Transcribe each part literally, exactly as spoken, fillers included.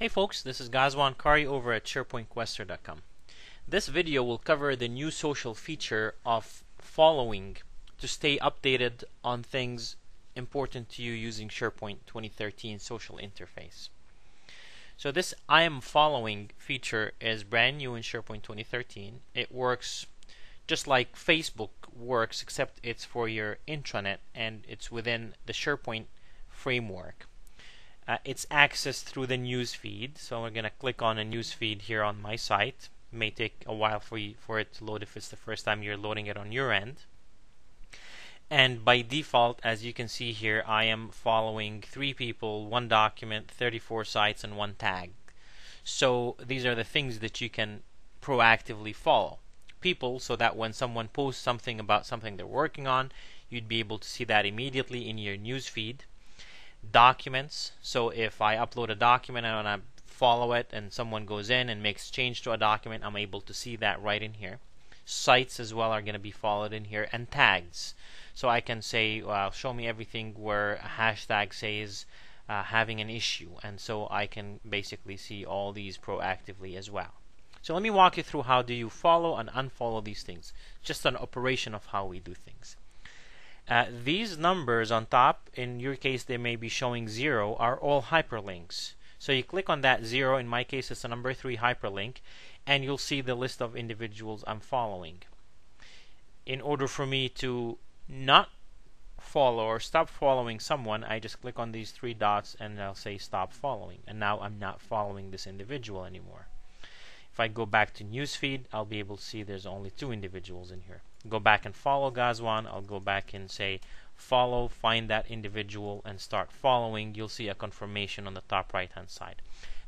Hey folks, this is Ghazwan Khari over at SharePoint Quester dot com. This video will cover the new social feature of following to stay updated on things important to you using SharePoint twenty thirteen social interface. So this I am following feature is brand new in SharePoint twenty thirteen. It works just like Facebook works, except it's for your intranet and it's within the SharePoint framework. Uh, it's accessed through the news feed, so we're gonna click on a news feed here on my site. It may take a while for you, for it to load if it's the first time you're loading it on your end. And by default, as you can see here, I am following three people, one document, thirty-four sites, and one tag. So these are the things that you can proactively follow. People, so that when someone posts something about something they're working on, you'd be able to see that immediately in your news feed. Documents, so if I upload a document and I follow it and someone goes in and makes change to a document, I'm able to see that right in here. Sites as well are going to be followed in here, and tags, so I can say uh, show me everything where a hashtag says uh, having an issue, and so I can basically see all these proactively as well. So let me walk you through how do you follow and unfollow these things. Just an operation of how we do things. Uh, these numbers on top, in your case they may be showing zero, are all hyperlinks. So you click on that zero, in my case it's a number three hyperlink, and you'll see the list of individuals I'm following. In order for me to not follow or stop following someone, I just click on these three dots and I'll say stop following, and now I'm not following this individual anymore. If I go back to newsfeed, I'll be able to see there's only two individuals in here. Go back and follow Ghazwan. I'll go back and say follow, find that individual and start following. You'll see a confirmation on the top right hand side.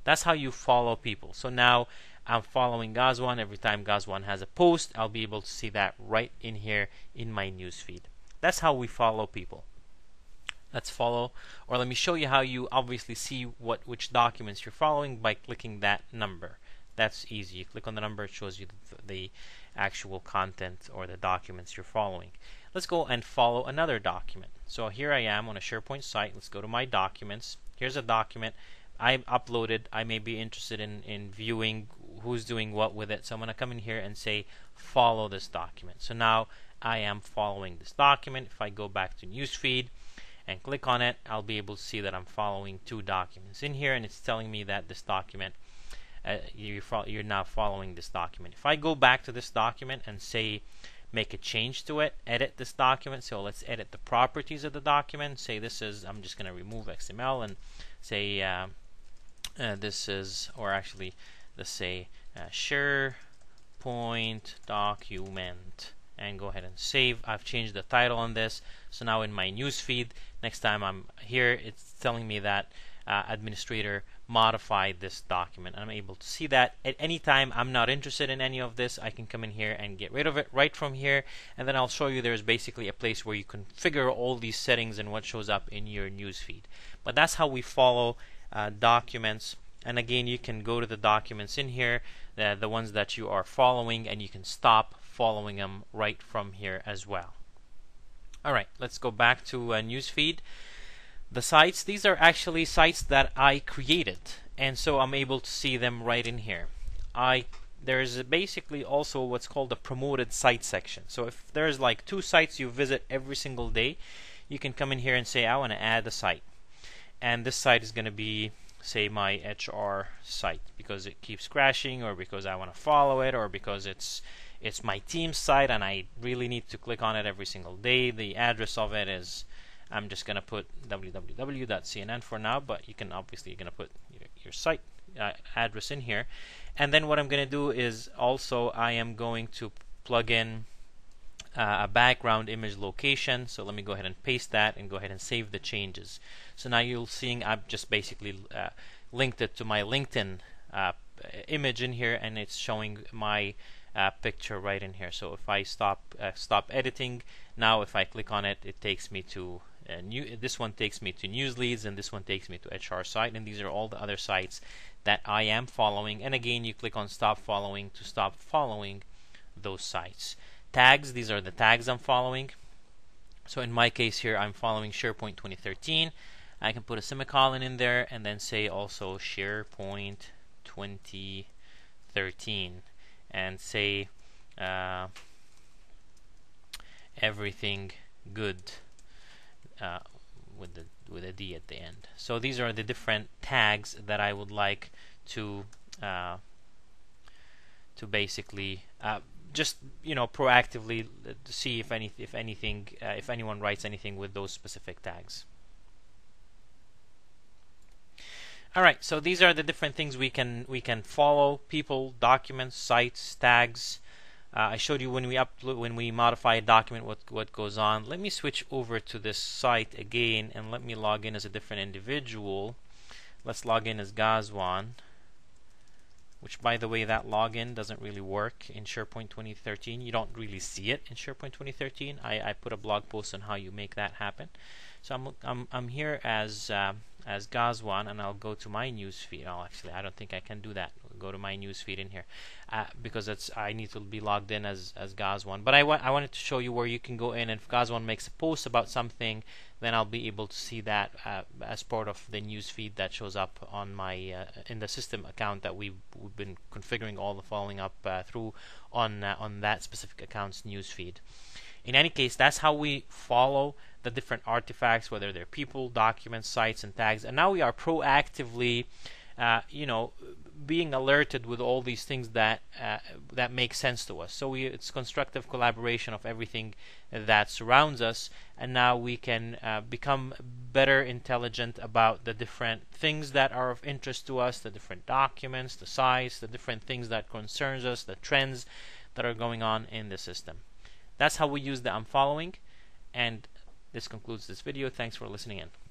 That's how you follow people. So now I'm following Ghazwan. Every time Ghazwan has a post, I'll be able to see that right in here in my newsfeed. That's how we follow people. Let's follow, or let me show you how you obviously see what which documents you're following by clicking that number. That's easy. You click on the number, it shows you the, the actual content or the documents you're following. Let's go and follow another document. So here I am on a SharePoint site. Let's go to my documents. Here's a document I've uploaded. I may be interested in, in viewing who's doing what with it. So I'm going to come in here and say follow this document. So now I am following this document. If I go back to newsfeed and click on it, I'll be able to see that I'm following two documents in here, and it's telling me that this document Uh, you fo you're now following this document. If I go back to this document and say make a change to it, edit this document, so let's edit the properties of the document. Say this is, I'm just going to remove X M L and say uh, uh, this is, or actually let's say uh, SharePoint document, and go ahead and save. I've changed the title on this, so now in my news feed next time I'm here, it's telling me that Uh, administrator modified this document. I'm able to see that. At any time I'm not interested in any of this, I can come in here and get rid of it right from here, and then I'll show you there's basically a place where you configure all these settings and what shows up in your newsfeed. But that's how we follow uh, documents, and again you can go to the documents in here, the, the ones that you are following, and you can stop following them right from here as well. Alright, let's go back to uh, newsfeed. The sites, these are actually sites that I created, and so I'm able to see them right in here. I there's basically also what's called the promoted site section. So if there's like two sites you visit every single day, you can come in here and say I want to add a site, and this site is going to be, say, my H R site because it keeps crashing, or because I want to follow it, or because it's it's my team site and I really need to click on it every single day. The address of it is, I'm just going to put w w w dot c n n for now, but you can obviously, you're going to put your, your site uh, address in here. And then what I'm going to do is also I am going to plug in uh, a background image location. So let me go ahead and paste that and go ahead and save the changes. So now you're seeing I've just basically uh, linked it to my LinkedIn uh, image in here, and it's showing my Uh, picture right in here. So if I stop uh, stop editing, now if I click on it, it takes me to uh, new, this one takes me to news leads, and this one takes me to H R site, and these are all the other sites that I am following. And again, you click on stop following to stop following those sites. Tags, these are the tags I'm following. So in my case here, I'm following SharePoint twenty thirteen. I can put a semicolon in there and then say also SharePoint twenty thirteen and say uh, everything good uh, with the with a D at the end. So these are the different tags that I would like to uh, to basically uh, just you know proactively see if any if anything uh, if anyone writes anything with those specific tags. Alright, so these are the different things we can we can follow: people, documents, sites, tags. Uh, I showed you when we upload when we modify a document what what goes on. Let me switch over to this site again and let me log in as a different individual. Let's log in as Ghazwan, which, by the way, that login doesn't really work in SharePoint twenty thirteen. You don't really see it in SharePoint twenty thirteen. I I put a blog post on how you make that happen. So I'm I'm I'm here as uh, as Ghazwan, and I'll go to my newsfeed. Oh, actually, I don't think I can do that. Go to my newsfeed in here uh, because it's I need to be logged in as as Ghazwan. But I wa I wanted to show you where you can go in, and if Ghazwan makes a post about something, then I'll be able to see that uh, as part of the newsfeed that shows up on my uh, in the system account that we've, we've been configuring all the following up uh, through on uh, on that specific account's newsfeed. In any case, that's how we follow the different artifacts, whether they're people, documents, sites, and tags. And now we are proactively, uh, you know, being alerted with all these things that uh, that make sense to us. So we, it's constructive collaboration of everything that surrounds us, and now we can uh, become better intelligent about the different things that are of interest to us, the different documents, the sites, the different things that concerns us, the trends that are going on in the system. That's how we use the unfollowing, and this concludes this video. Thanks for listening in.